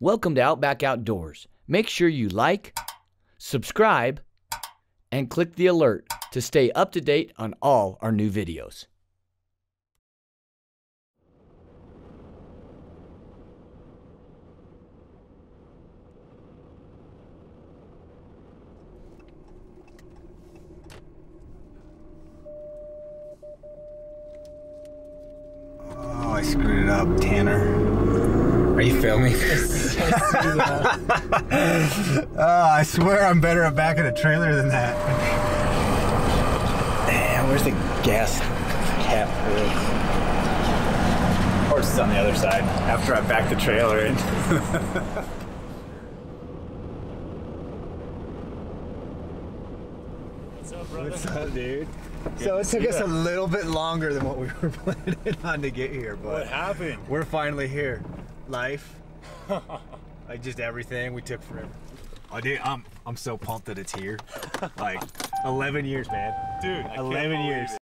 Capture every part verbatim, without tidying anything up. Welcome to Outback Outdoors. Make sure you like, subscribe, and click the alert to stay up to date on all our new videos. Oh, I screwed it up, Tanner. Are you filming? Oh, I swear I'm better at backing a trailer than that. Damn, where's the gas cap? Of course it's on the other side after I back the trailer in. What's up, brother? What's up, dude? Good so it took us that. a little bit longer than what we were planning on to get here, but what happened? We're finally here. Life, like just everything we took forever. Oh, dude, I'm I'm so pumped that it's here. Like eleven years, man. Dude, I eleven years. It.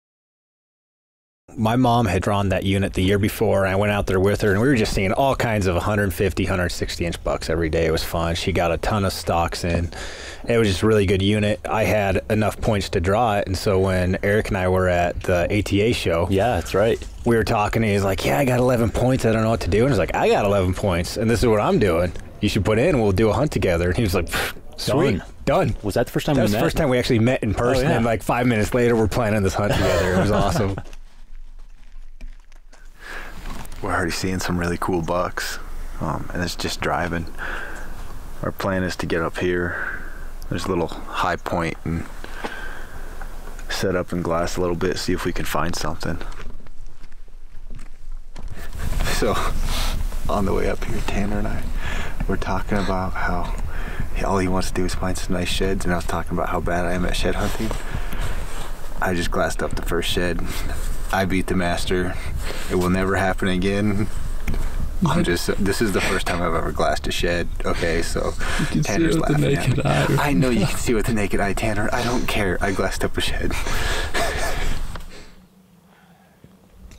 My mom had drawn that unit the year before, and I went out there with her, and we were just seeing all kinds of one fifty, one sixty inch bucks every day. It was fun. She got a ton of stocks in. It was just a really good unit. I had enough points to draw it, and so when Eric and I were at the A T A show, yeah, that's right. We were talking, and he's like, yeah, I got eleven points. I don't know what to do. And I was like, I got eleven points, and this is what I'm doing. You should put in. We'll do a hunt together. And he was like, sweet. Done. Done. Was that the first time that we met? That was the first time we actually met in person, oh, yeah. And like five minutes later, we're planning this hunt together. It was awesome. We're already seeing some really cool bucks, um, and it's just driving. Our plan is to get up here. There's a little high point and set up in glass a little bit, see if we can find something. So on the way up here, Tanner and I were talking about how all he wants to do is find some nice sheds, and I was talking about how bad I am at shed hunting. I just glassed up the first shed. I beat the master. It will never happen again. I'm just, this is the first time I've ever glassed a shed. Okay, so Tanner's laughing at me. I know you can see with the naked eye, Tanner. I don't care. I glassed up a shed.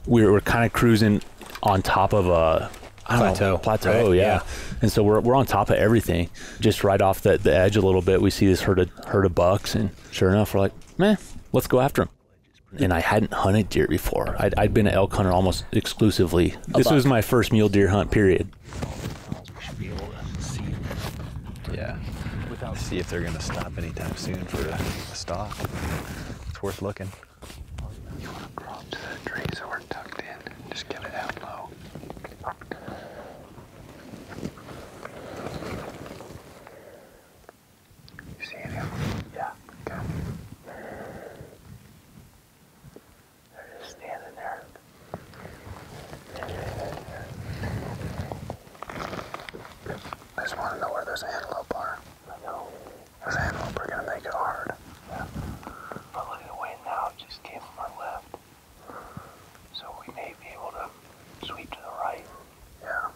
We were kind of cruising on top of a I don't plateau, know, plateau, right? yeah. yeah. And so we're we're on top of everything, just right off the, the edge a little bit. We see this herd of herd of bucks, and sure enough, we're like, man, let's go after them. And I hadn't hunted deer before. I'd, I'd been an elk hunter almost exclusively. A this buck. was my first mule deer hunt, period. We should be able to see them. Yeah, without see if they're gonna stop anytime soon for a, a stalk. It's worth looking. You want to crawl up to that tree so we're tucked in. Just get it out low. You see him? Yeah. Okay. There it is, standing there. I just want to know where those antelope are. I know. Those antelope are going to make it hard. Yeah. But look at the wind now. It just came from our left. So we may be able to sweep to the right. Yeah.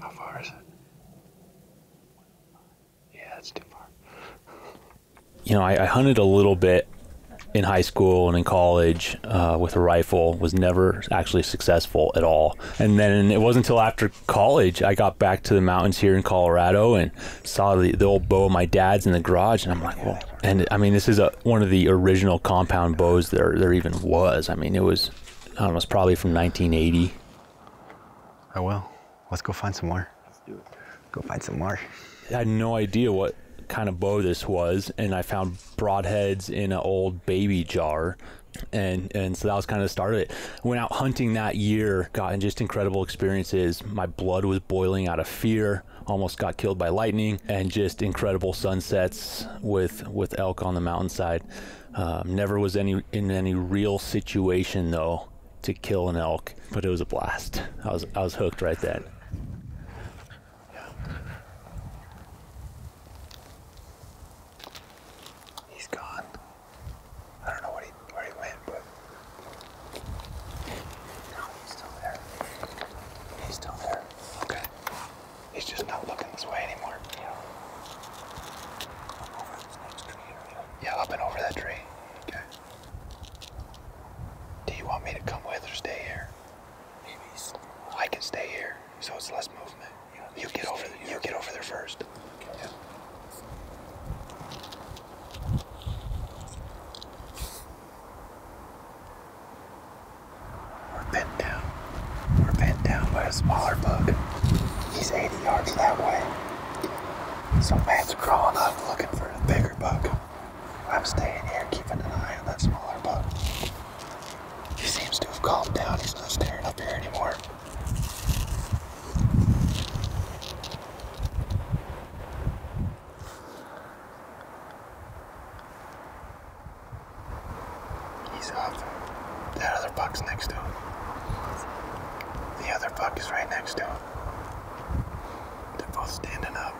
How far is it? Yeah, it's too far. You know, I, I hunted a little bit in high school and in college uh, with a rifle, was never actually successful at all. And then it wasn't until after college, I got back to the mountains here in Colorado and saw the, the old bow of my dad's in the garage. And I'm like, well, and I mean, this is a, one of the original compound bows there, there even was. I mean, it was, I don't know, it's probably from nineteen eighty. Oh, well, let's go find some more. Let's do it. Go find some more. I had no idea what kind of bow this was, and I found broadheads in an old baby jar, and and so that was kind of the start of it. Went out hunting that year, got just incredible experiences. My blood was boiling out of fear, almost got killed by lightning, and just incredible sunsets with with elk on the mountainside. Um, never was any in any real situation though to kill an elk, but it was a blast. I was I was hooked right then. pinned down. We're pinned down by a smaller bug. He's eighty yards that way. So Matt's crawling up looking for a bigger bug. I'm staying here keeping an eye on that smaller bug. He seems to have calmed down. He's not staring up here anymore. He's up. That other bug's next to him. The other bug is right next to him. They're both standing up.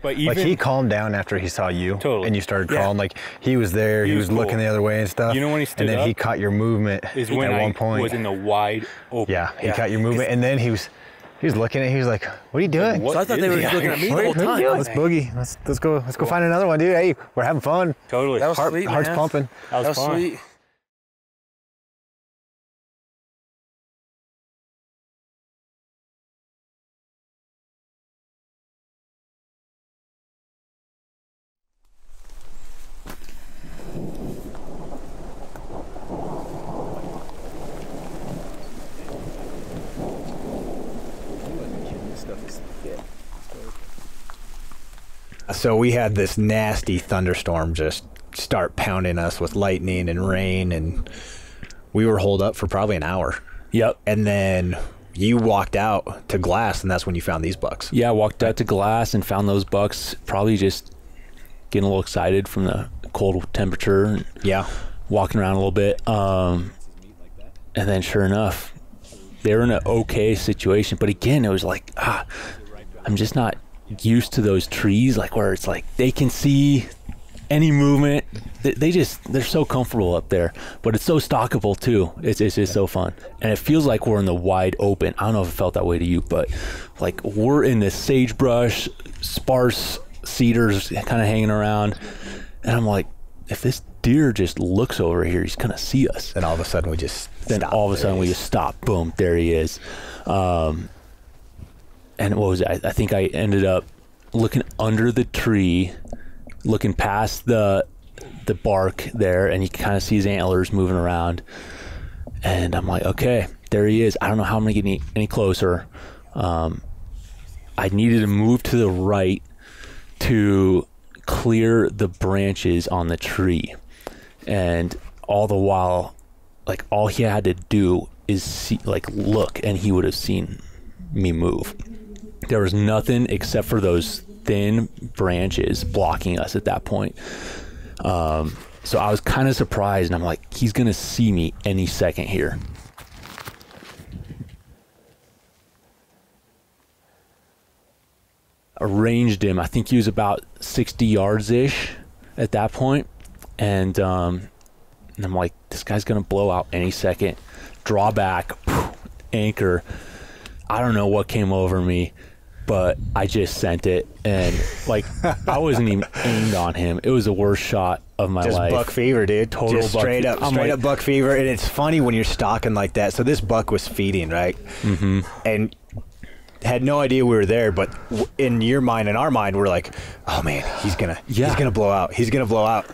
But even, like, he calmed down after he saw you, totally. And you started crawling. Yeah. Like, he was there, he, he was, was looking cool. the other way and stuff. You know when he stood up? And then up he caught your movement is when at I one point. was in the wide open. Yeah, he yeah. caught your movement, and then he was he was looking at, he was like, what are you doing? So I thought they were just looking at me the whole time. Let's boogie, let's, let's go Let's go cool. find another one, dude. Hey, we're having fun. Totally. That was Heart, sweet, man. Heart's pumping. That was, that was fun. sweet. So we had this nasty thunderstorm just start pounding us with lightning and rain, and we were holed up for probably an hour. Yep. And then you walked out to Glass, and that's when you found these bucks. Yeah, I walked out to Glass and found those bucks, probably just getting a little excited from the cold temperature. Yeah. Walking around a little bit. Um, and then sure enough, they were in an okay situation. But again, it was like, ah, I'm just not used to those trees, like where it's like they can see any movement. They, they just, they're so comfortable up there, but it's so stockable too. It's, it's just so fun, and it feels like we're in the wide open. I don't know if it felt that way to you, but like we're in this sagebrush, sparse cedars kind of hanging around, and I'm like, if this deer just looks over here, he's gonna see us. And all of a sudden we just then stop. all of a sudden we just stop, boom, there he is. um And what was it? I, I think I ended up looking under the tree, looking past the the bark there, and you can kind of see his antlers moving around. And I'm like, okay, there he is. I don't know how I'm gonna get any, any closer. Um, I needed to move to the right to clear the branches on the tree. And all the while, like all he had to do is see, like look, and he would have seen me move. There was nothing except for those thin branches blocking us at that point. Um, so I was kind of surprised, and I'm like, he's gonna see me any second here. I ranged him. I think he was about sixty yards-ish at that point. And, um, and I'm like, this guy's gonna blow out any second. Draw back, anchor. I don't know what came over me, but I just sent it, and like I wasn't even aimed on him. It was the worst shot of my just life. Just buck fever, dude. Total just buck straight up, I'm straight like, up buck fever. And it's funny when you're stalking like that. So this buck was feeding, right? Mm-hmm. And had no idea we were there, but in your mind, in our mind, we're like, oh man, he's gonna, yeah. he's gonna blow out. He's gonna blow out.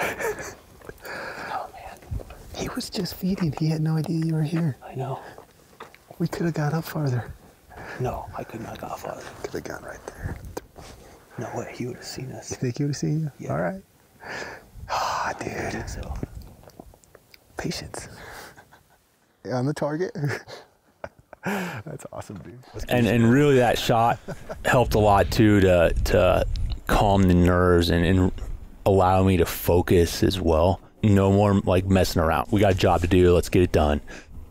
Oh man, he was just feeding. He had no idea you were here. I know. We could have got up farther. No, I could not have got farther. Could have gone right there. No way, he would have seen us. You think he would have seen you? Yeah. All right. Ah, oh, dude. I think so. Patience. On the target. That's awesome, dude. And and really that shot helped a lot too to to calm the nerves and, and allow me to focus as well. No more like messing around. We got a job to do. Let's get it done.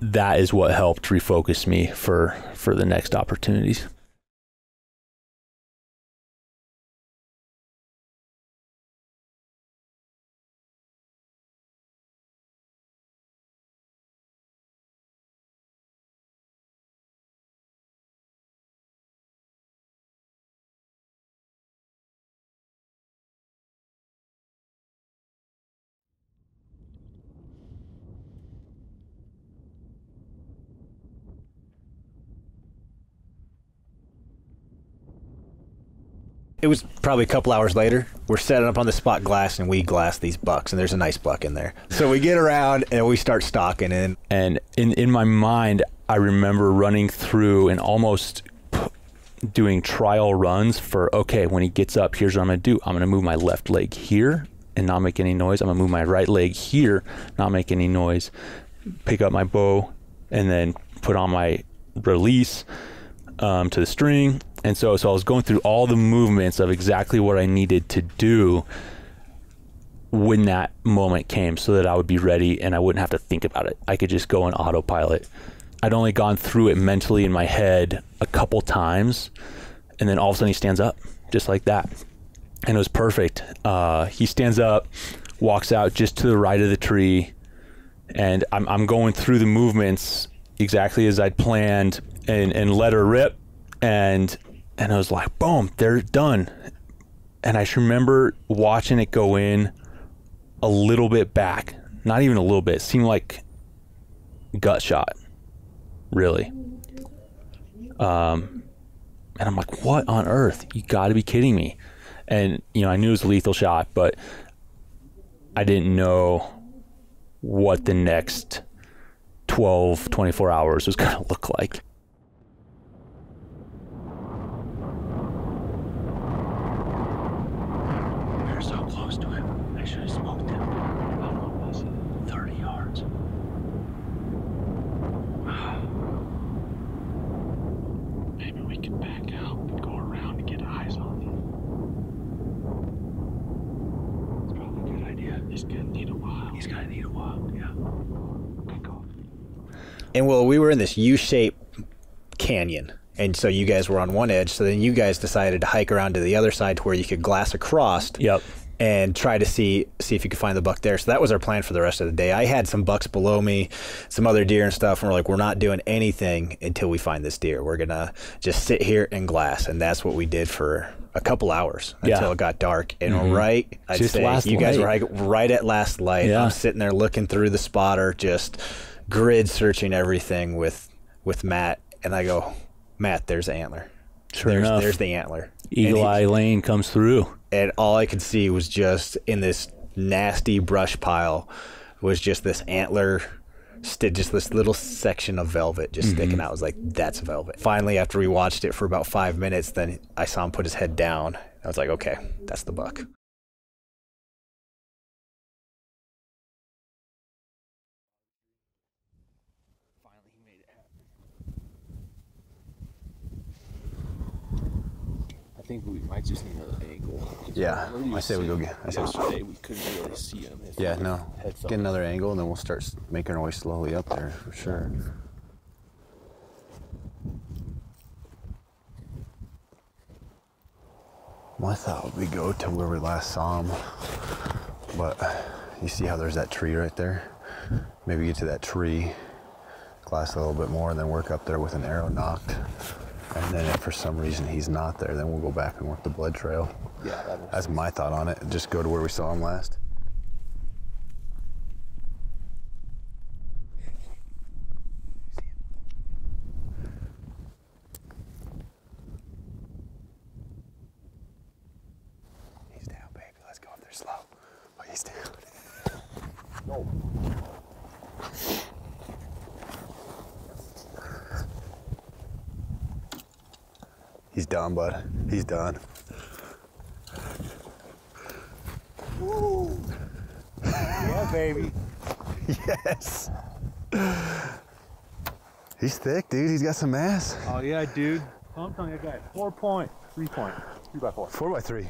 That is what helped refocus me for, for the next opportunities. it was probably a couple hours later. We're setting up on the spot glass, and we glass these bucks, and there's a nice buck in there. So we get around, and we start stalking in. And in, in my mind, I remember running through and almost doing trial runs for, okay, when he gets up, here's what I'm going to do. I'm going to move my left leg here and not make any noise. I'm going to move my right leg here, not make any noise. Pick up my bow, and then put on my release um, to the string. And so, so I was going through all the movements of exactly what I needed to do when that moment came so that I would be ready and I wouldn't have to think about it. I could just go on autopilot. I'd only gone through it mentally in my head a couple times, and then all of a sudden he stands up just like that. And it was perfect. Uh, he stands up, walks out just to the right of the tree, and I'm, I'm going through the movements exactly as I'd planned, and, and let her rip. And, and I was like, boom, they're done. And I just remember watching it go in a little bit back, not even a little bit, it seemed like gut shot, really. Um, and I'm like, what on earth? You gotta be kidding me. And, you know, I knew it was a lethal shot, but I didn't know what the next twelve, twenty-four hours was gonna look like. And well, we were in this U-shaped canyon, and so you guys were on one edge. So then you guys decided to hike around to the other side to where you could glass across. Yep. And try to see see if you could find the buck there. So that was our plan for the rest of the day. I had some bucks below me, some other deer and stuff, and we're like, we're not doing anything until we find this deer. We're gonna just sit here and glass, and that's what we did for a couple hours until yeah. it got dark. And mm-hmm. right, I'd just say last you guys light. were right at last light. Yeah. I'm sitting there looking through the spotter, just grid searching everything with with Matt, and I go, Matt, there's the antler. Sure there's, enough, there's the antler. Eagle he, Eye Lane comes through. And all I could see was just in this nasty brush pile was just this antler, just this little section of velvet just mm-hmm. sticking out. I was like, that's velvet. Finally, after we watched it for about five minutes, then I saw him put his head down. I was like, okay, that's the buck. I think we might just need another angle. Yeah, I say we go get. I say we couldn't really see him. Yeah, no. Get another angle, and then we'll start making our way slowly up there for sure. My thought would be go to where we last saw him, but you see how there's that tree right there. Maybe get to that tree, glass a little bit more, and then work up there with an arrow knocked. And then if for some reason he's not there, then we'll go back and work the blood trail. Yeah, that that's sense. My thought on it. Just go to where we saw him last. He's down, baby. Let's go up there slow. Oh, he's down. No. He's done, bud. He's done. Woo. Yeah, baby. Yes. He's thick, dude. He's got some mass. Oh, yeah, dude. I'm telling you, I got four point, three point, three by four. Four by three.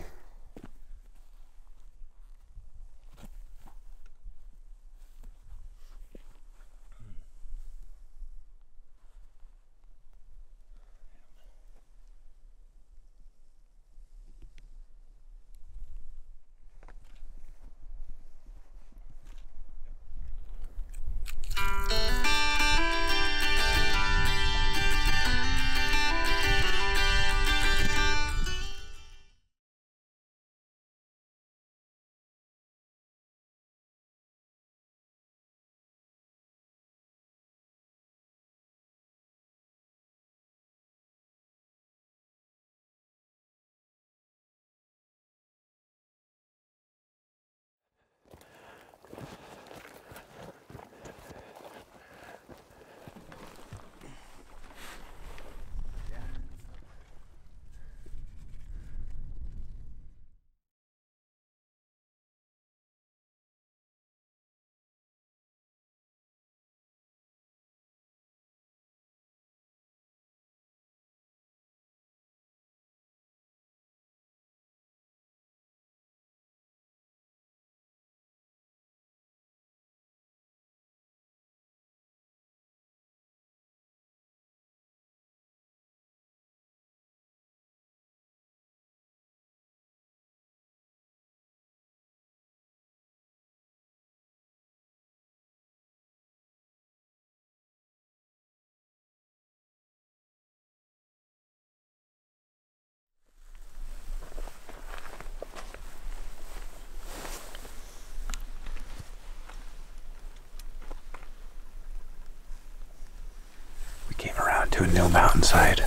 to a new mountainside.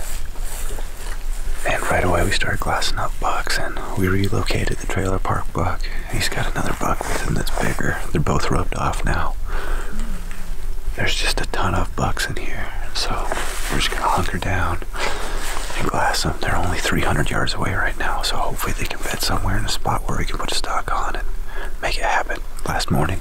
And right away we started glassing up bucks, and we relocated the trailer park buck. He's got another buck with him that's bigger. They're both rubbed off now. There's just a ton of bucks in here, so we're just gonna hunker down and glass them. They're only three hundred yards away right now, so hopefully they can bed somewhere in a spot where we can put a stock on and make it happen. Last morning.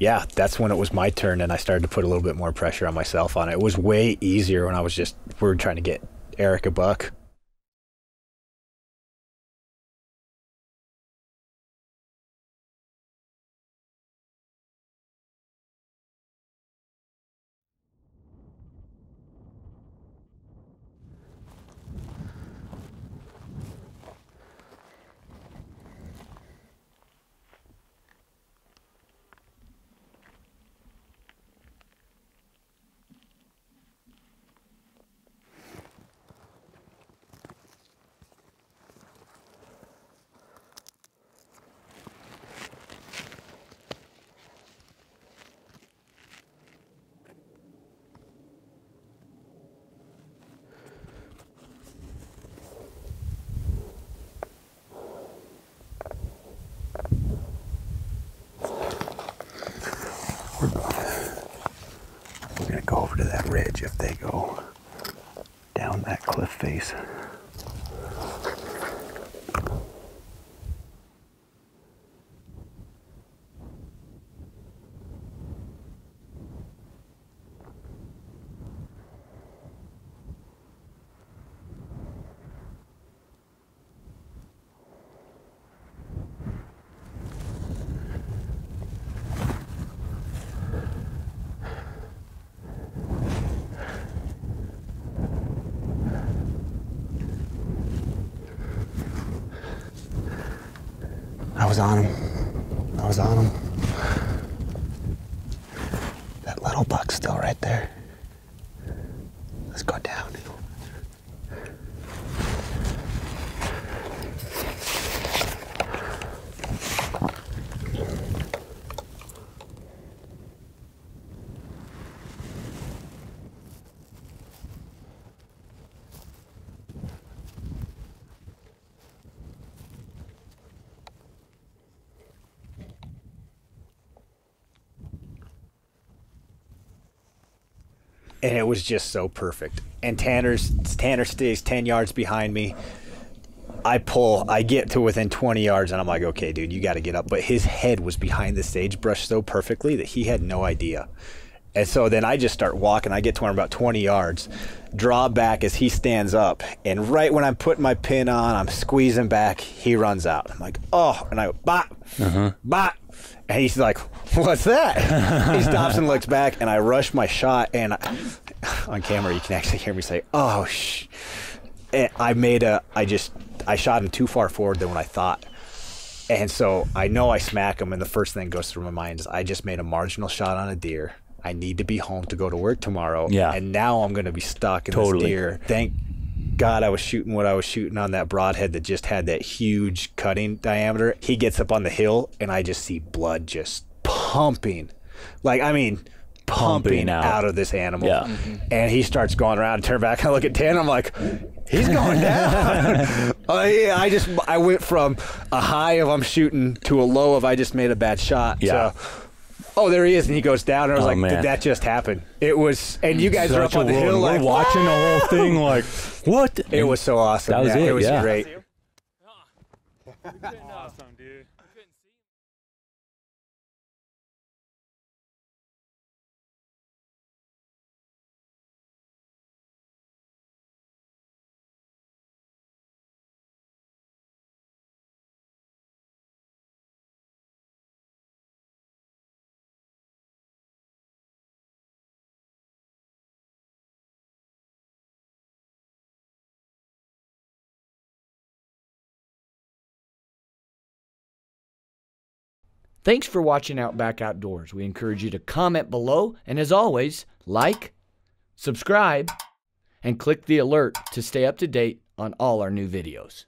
Yeah, that's when it was my turn, and I started to put a little bit more pressure on myself on it. It was way easier when I was just, we were trying to get Eric a buck. To that ridge if they go down that cliff face. I was on him. I was on him. That little buck's still right there. Let's go down. And it was just so perfect. And Tanner's Tanner stays ten yards behind me. I pull, I get to within twenty yards, and I'm like, okay, dude, you got to get up. But his head was behind the sagebrush so perfectly that he had no idea. And so then I just start walking. I get to him about twenty yards, draw back as he stands up. And right when I'm putting my pin on, I'm squeezing back, he runs out. I'm like, oh, and I go, bop, uh-huh. bop. And he's like, what's that? He stops and looks back, and I rush my shot, and I, on camera you can actually hear me say, oh, shh. And I made a, I just, I shot him too far forward than what I thought. And so I know I smack him, and the first thing goes through my mind is I just made a marginal shot on a deer. I need to be home to go to work tomorrow. Yeah. And now I'm going to be stuck in totally. This deer. Thank God I was shooting what I was shooting on that broadhead that just had that huge cutting diameter. He gets up on the hill, and I just see blood just pumping. Like, I mean, pumping, pumping out. out of this animal. Yeah. Mm-hmm. And he starts going around, and turn back, and I look at Dan, and I'm like, he's going down. I, I just, I went from a high of I'm shooting to a low of I just made a bad shot. Yeah. So, oh, there he is, and he goes down, and I was oh, like, man. Did that just happen? It was, and you guys Such are up on the hill, like, we're watching the whole thing, like, what? It was so awesome. That was yeah, it, It was yeah. great. Awesome, dude. Thanks for watching Outback Outdoors. We encourage you to comment below, and as always, like, subscribe, and click the alert to stay up to date on all our new videos.